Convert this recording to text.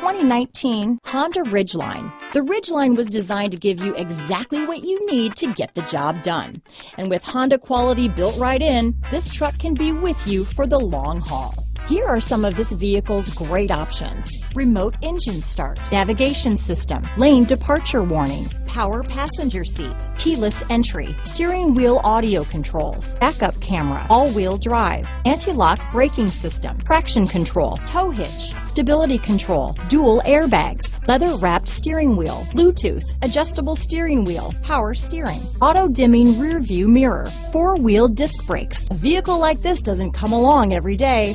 2019 Honda Ridgeline. The Ridgeline was designed to give you exactly what you need to get the job done. And with Honda quality built right in, this truck can be with you for the long haul. Here are some of this vehicle's great options: remote engine start, navigation system, lane departure warning, power passenger seat, keyless entry, steering wheel audio controls, backup camera, all-wheel drive, anti-lock braking system, traction control, tow hitch, stability control, dual airbags, leather-wrapped steering wheel, Bluetooth, adjustable steering wheel, power steering, auto-dimming rearview mirror, four-wheel disc brakes. A vehicle like this doesn't come along every day.